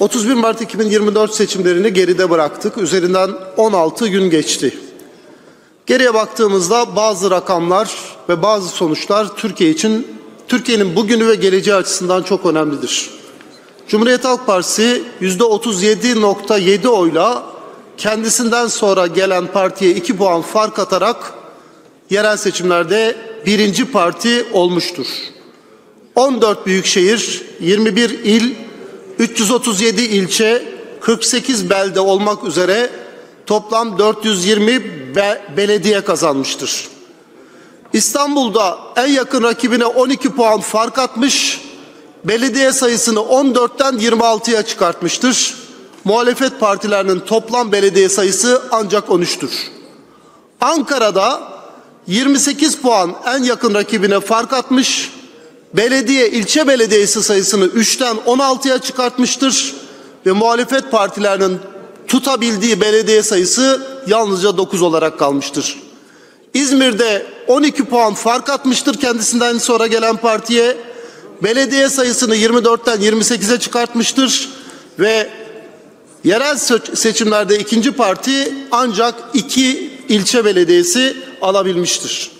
31 Mart 2024 seçimlerini geride bıraktık. Üzerinden 16 gün geçti. Geriye baktığımızda bazı rakamlar ve bazı sonuçlar Türkiye için, Türkiye'nin bugünü ve geleceği açısından çok önemlidir. Cumhuriyet Halk Partisi %37.7 oyla kendisinden sonra gelen partiye 2 puan fark atarak yerel seçimlerde birinci parti olmuştur. 14 büyükşehir, 21 il, 337 ilçe, 48 belde olmak üzere toplam 420 belediye kazanmıştır. İstanbul'da en yakın rakibine 12 puan fark atmış, belediye sayısını 14'ten 26'ya çıkartmıştır. Muhalefet partilerinin toplam belediye sayısı ancak 13'tür. Ankara'da 28 puan en yakın rakibine fark atmış, belediye, ilçe belediyesi sayısını 3'ten 16'ya çıkartmıştır ve muhalefet partilerinin tutabildiği belediye sayısı yalnızca 9 olarak kalmıştır. İzmir'de 12 puan fark atmıştır kendisinden sonra gelen partiye. Belediye sayısını 24'ten 28'e çıkartmıştır ve yerel seçimlerde ikinci parti ancak 2 ilçe belediyesi alabilmiştir.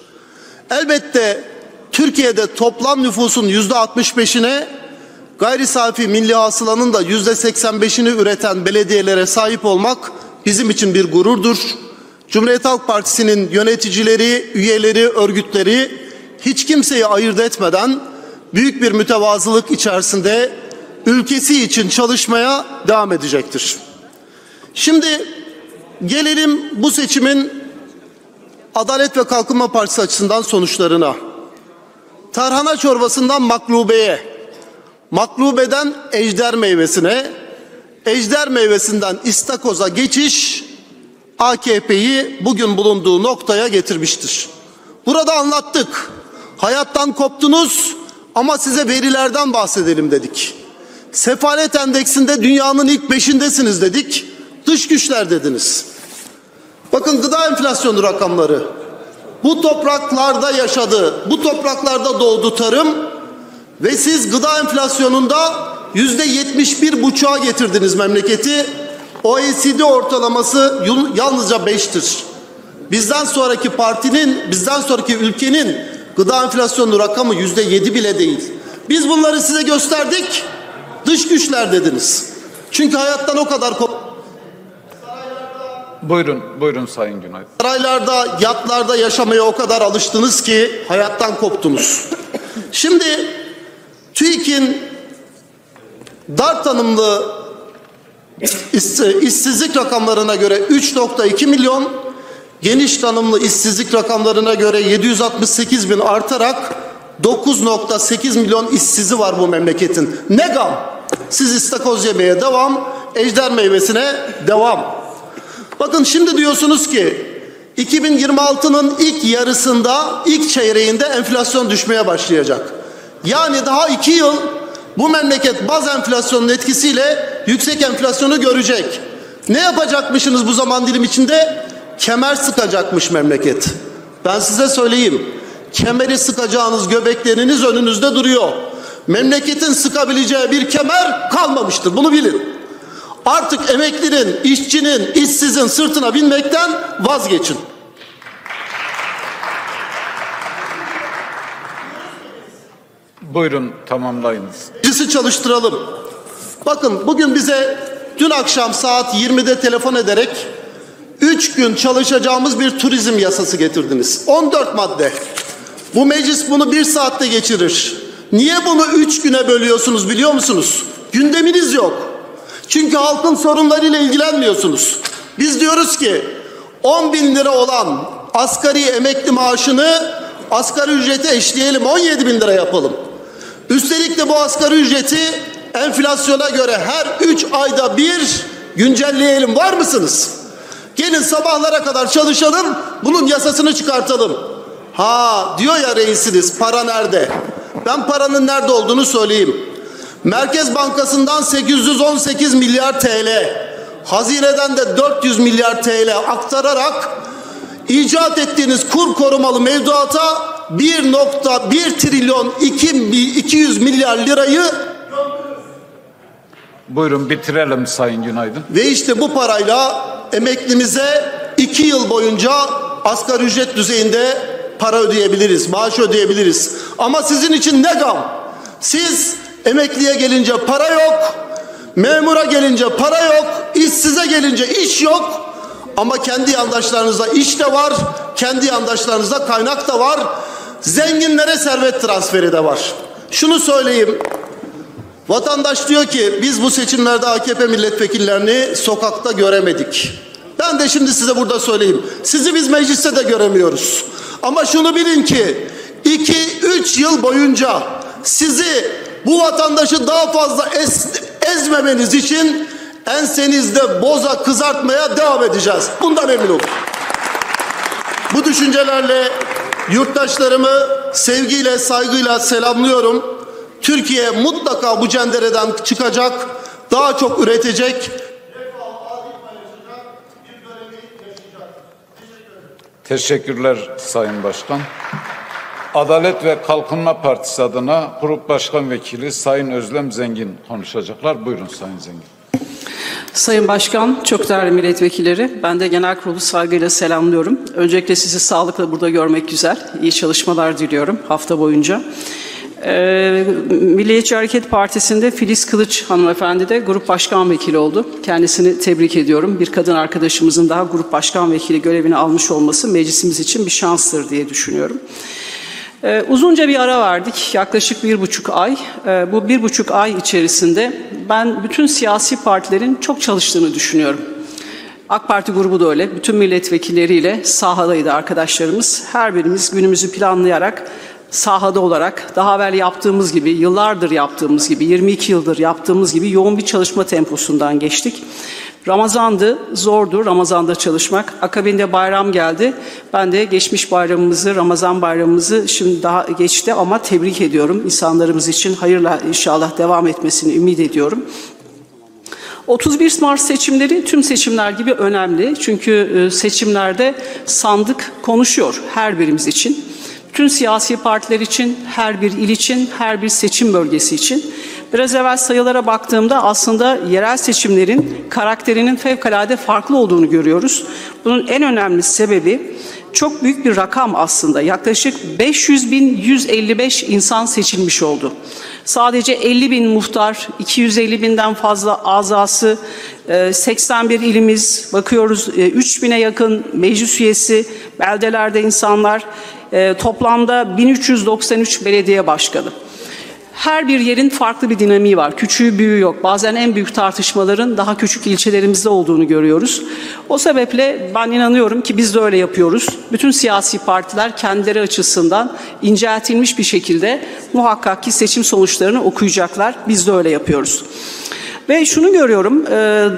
Elbette Türkiye'de toplam nüfusun %65'ine, gayri safi milli hasılanın da %85'ini üreten belediyelere sahip olmak bizim için bir gururdur. Cumhuriyet Halk Partisi'nin yöneticileri, üyeleri, örgütleri hiç kimseyi ayırt etmeden büyük bir mütevazılık içerisinde ülkesi için çalışmaya devam edecektir. Şimdi gelelim bu seçimin Adalet ve Kalkınma Partisi açısından sonuçlarına. Tarhana çorbasından maklubeye, maklubeden ejder meyvesine, ejder meyvesinden istakoza geçiş AKP'yi bugün bulunduğu noktaya getirmiştir. Burada anlattık. Hayattan koptunuz ama size verilerden bahsedelim dedik. Sefalet endeksinde dünyanın ilk 5'indesiniz dedik. Dış güçler dediniz. Bakın gıda enflasyonu rakamları. Bu topraklarda yaşadı, bu topraklarda doğdu tarım ve siz gıda enflasyonunda %71,5'a getirdiniz memleketi. OECD ortalaması yalnızca 5'tir. Bizden sonraki partinin, bizden sonraki ülkenin gıda enflasyonu rakamı %7 bile değil. Biz bunları size gösterdik, dış güçler dediniz. Çünkü hayattan o kadar koptu. Buyurun Sayın Günay. Saraylarda, yatlarda yaşamaya o kadar alıştınız ki hayattan koptunuz. Şimdi TÜİK'in dar tanımlı işsizlik rakamlarına göre 3.2 milyon, geniş tanımlı işsizlik rakamlarına göre 768 bin artarak 9.8 milyon işsizi var bu memleketin. Ne gam? Siz istakoz yemeye devam, ejder meyvesine devam. Bakın şimdi diyorsunuz ki 2026'nın ilk yarısında, ilk çeyreğinde enflasyon düşmeye başlayacak. Yani daha 2 yıl bu memleket baz enflasyonun etkisiyle yüksek enflasyonu görecek. Ne yapacakmışsınız bu zaman dilim içinde? Kemer sıkacakmış memleket. Ben size söyleyeyim. Kemeri sıkacağınız göbekleriniz önünüzde duruyor. Memleketin sıkabileceği bir kemer kalmamıştır. Bunu bilin. Artık emeklinin, işçinin, işsizin sırtına binmekten vazgeçin. Buyurun tamamlayınız. Bizi çalıştıralım. Bakın bugün bize dün akşam saat 20'de telefon ederek 3 gün çalışacağımız bir turizm yasası getirdiniz. 14 madde. Bu meclis bunu 1 saatte geçirir. Niye bunu 3 güne bölüyorsunuz biliyor musunuz? Gündeminiz yok. Çünkü halkın sorunlarıyla ilgilenmiyorsunuz. Biz diyoruz ki 10 bin lira olan asgari emekli maaşını asgari ücrete eşleyelim, 17 bin lira yapalım. Üstelik de bu asgari ücreti enflasyona göre her 3 ayda bir güncelleyelim. Var mısınız? Gelin sabahlara kadar çalışalım, bunun yasasını çıkartalım. Ha diyor ya reisiniz, para nerede? Ben paranın nerede olduğunu söyleyeyim. Merkez Bankası'ndan 818 milyar TL, Hazine'den de 400 milyar TL aktararak icat ettiğiniz kur korumalı mevduata 1.1 trilyon 200 milyar lirayı Buyurun bitirelim Sayın Günaydın. Ve işte bu parayla emeklimize 2 yıl boyunca asgari ücret düzeyinde para ödeyebiliriz, maaş ödeyebiliriz. Ama sizin için ne gam? Siz emekliye gelince para yok, memura gelince para yok, işsize gelince iş yok. Ama kendi yandaşlarınızda iş de var, kendi yandaşlarınızda kaynak da var, zenginlere servet transferi de var. Şunu söyleyeyim, vatandaş diyor ki biz bu seçimlerde AKP milletvekillerini sokakta göremedik. Ben de şimdi size burada söyleyeyim, sizi biz mecliste de göremiyoruz. Ama şunu bilin ki 2-3 yıl boyunca sizi, bu vatandaşı daha fazla ezmemeniz için ensenizde boza kızartmaya devam edeceğiz. Bundan emin olun. Bu düşüncelerle yurttaşlarımı sevgiyle, saygıyla selamlıyorum. Türkiye mutlaka bu cendereden çıkacak, daha çok üretecek. Teşekkürler Sayın Başkan. Adalet ve Kalkınma Partisi adına Grup Başkan Vekili Sayın Özlem Zengin konuşacaklar. Buyurun Sayın Zengin. Sayın Başkan, çok değerli milletvekilleri, ben de genel kurulu saygıyla selamlıyorum. Öncelikle sizi sağlıkla burada görmek güzel. İyi çalışmalar diliyorum hafta boyunca. Milliyetçi Hareket Partisi'nde Filiz Kılıç hanımefendi de grup başkan vekili oldu. Kendisini tebrik ediyorum. Bir kadın arkadaşımızın daha grup başkan vekili görevini almış olması meclisimiz için bir şanstır diye düşünüyorum. Uzunca bir ara verdik, yaklaşık 1,5 ay. Bu 1,5 ay içerisinde ben bütün siyasi partilerin çok çalıştığını düşünüyorum. AK Parti grubu da öyle, bütün milletvekilleriyle sahadaydı arkadaşlarımız. Her birimiz günümüzü planlayarak, sahada olarak daha evvel yaptığımız gibi, yıllardır yaptığımız gibi, 22 yıldır yaptığımız gibi yoğun bir çalışma temposundan geçtik. Ramazandı, zordu Ramazan'da çalışmak. Akabinde bayram geldi. Ben de geçmiş bayramımızı, Ramazan bayramımızı şimdi daha geçti ama tebrik ediyorum. İnsanlarımız için hayırla inşallah devam etmesini ümit ediyorum. 31 Mart seçimleri tüm seçimler gibi önemli. Çünkü seçimlerde sandık konuşuyor her birimiz için. Bütün siyasi partiler için, her bir il için, her bir seçim bölgesi için. Biraz evvel sayılara baktığımda aslında yerel seçimlerin karakterinin fevkalade farklı olduğunu görüyoruz. Bunun en önemli sebebi çok büyük bir rakam aslında. Yaklaşık 500.155 insan seçilmiş oldu. Sadece 50.000 muhtar, 250.000'den fazla azası, 81 ilimiz, bakıyoruz 3.000'e yakın meclis üyesi, beldelerde insanlar, toplamda 1393 belediye başkanı. Her bir yerin farklı bir dinamiği var. Küçüğü büyüğü yok. Bazen en büyük tartışmaların daha küçük ilçelerimizde olduğunu görüyoruz. O sebeple ben inanıyorum ki biz de öyle yapıyoruz. Bütün siyasi partiler kendileri açısından inceltilmiş bir şekilde muhakkak ki seçim sonuçlarını okuyacaklar. Biz de öyle yapıyoruz. Ve şunu görüyorum,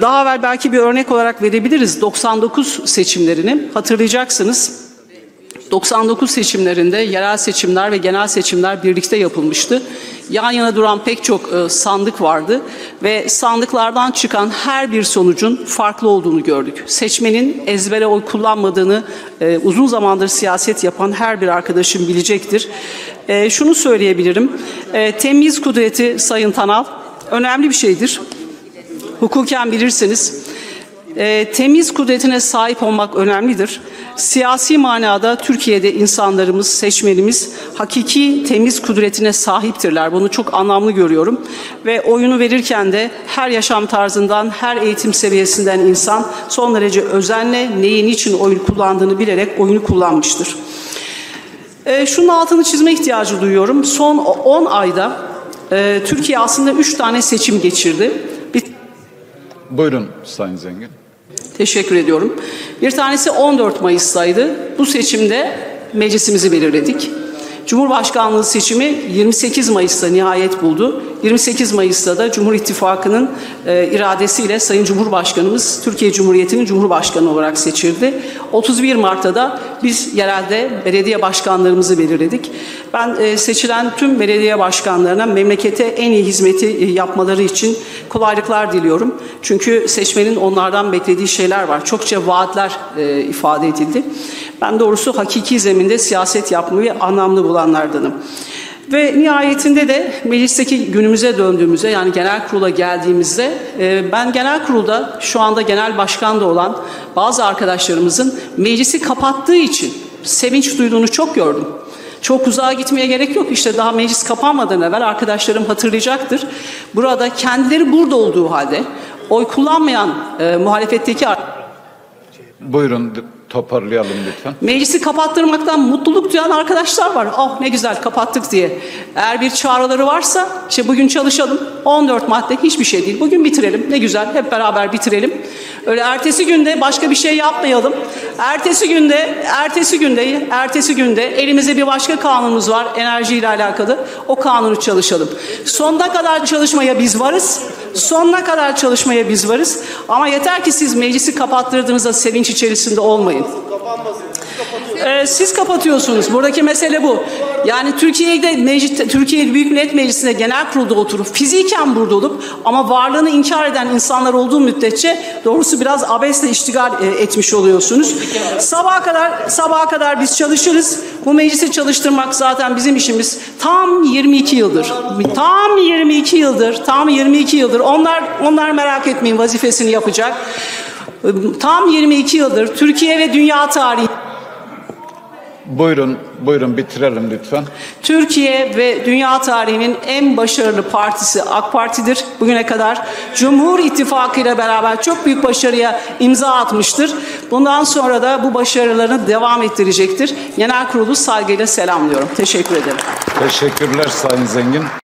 daha evvel belki bir örnek olarak verebiliriz 99 seçimlerini. Hatırlayacaksınız. 99 seçimlerinde yerel seçimler ve genel seçimler birlikte yapılmıştı. Yan yana duran pek çok sandık vardı ve sandıklardan çıkan her bir sonucun farklı olduğunu gördük. Seçmenin ezbere oy kullanmadığını uzun zamandır siyaset yapan her bir arkadaşım bilecektir. Şunu söyleyebilirim, temyiz kudreti Sayın Tanal önemli bir şeydir. Hukuken bilirsiniz. Temyiz kudretine sahip olmak önemlidir. Siyasi manada Türkiye'de insanlarımız, seçmenimiz hakiki temyiz kudretine sahiptirler. Bunu çok anlamlı görüyorum. Ve oyunu verirken de her yaşam tarzından, her eğitim seviyesinden insan son derece özenle neyin için oyun kullandığını bilerek oyunu kullanmıştır. Şunun altını çizme ihtiyacı duyuyorum. Son 10 ayda Türkiye aslında 3 tane seçim geçirdi. Buyurun Sayın Zengin. Teşekkür ediyorum. Bir tanesi 14 Mayıs'taydı. Bu seçimde meclisimizi belirledik. Cumhurbaşkanlığı seçimi 28 Mayıs'ta nihayet buldu. 28 Mayıs'ta da Cumhur İttifakı'nın iradesiyle Sayın Cumhurbaşkanımız Türkiye Cumhuriyeti'nin Cumhurbaşkanı olarak seçildi. 31 Mart'ta da biz yerelde belediye başkanlarımızı belirledik. Ben seçilen tüm belediye başkanlarına memlekete en iyi hizmeti yapmaları için kolaylıklar diliyorum. Çünkü seçmenin onlardan beklediği şeyler var. Çokça vaatler ifade edildi. Ben doğrusu hakiki zeminde siyaset yapmayı anlamlı bulanlardanım. Ve nihayetinde de meclisteki günümüze döndüğümüzde, yani genel kurula geldiğimizde ben genel kurulda şu anda genel başkan da olan bazı arkadaşlarımızın meclisi kapattığı için sevinç duyduğunu çok gördüm. Çok uzağa gitmeye gerek yok. İşte daha meclis kapanmadan evvel arkadaşlarım hatırlayacaktır. Burada kendileri burada olduğu halde oy kullanmayan muhalefetteki... Buyurun toparlayalım lütfen. Meclisi kapattırmaktan mutluluk duyan arkadaşlar var. Oh ne güzel kapattık diye. Eğer bir çağrıları varsa işte bugün çalışalım. 14 madde hiçbir şey değil. Bugün bitirelim. Ne güzel hep beraber bitirelim. Öyle ertesi günde başka bir şey yapmayalım. Ertesi günde elimizde bir başka kanunumuz var enerjiyle alakalı. O kanunu çalışalım. Sonuna kadar çalışmaya biz varız. Ama yeter ki siz meclisi kapattırdığınızda sevinç içerisinde olmayın. Siz kapatıyorsunuz. Buradaki mesele bu. Yani Türkiye Büyük Millet Meclisi'nde genel kurulda oturup fiziken burada olup ama varlığını inkar eden insanlar olduğu müddetçe doğrusu biraz abesle iştigal etmiş oluyorsunuz. Sabaha kadar biz çalışırız. Bu meclisi çalıştırmak zaten bizim işimiz. Tam 22 yıldır. Onlar merak etmeyin vazifesini yapacak. Tam 22 yıldır Türkiye ve dünya tarihi. Buyurun bitirelim lütfen. Türkiye ve dünya tarihinin en başarılı partisi AK Parti'dir. Bugüne kadar Cumhur İttifakı ile beraber çok büyük başarıya imza atmıştır. Bundan sonra da bu başarılarını devam ettirecektir. Genel kurulu saygıyla selamlıyorum. Teşekkür ederim. Teşekkürler Sayın Zengin.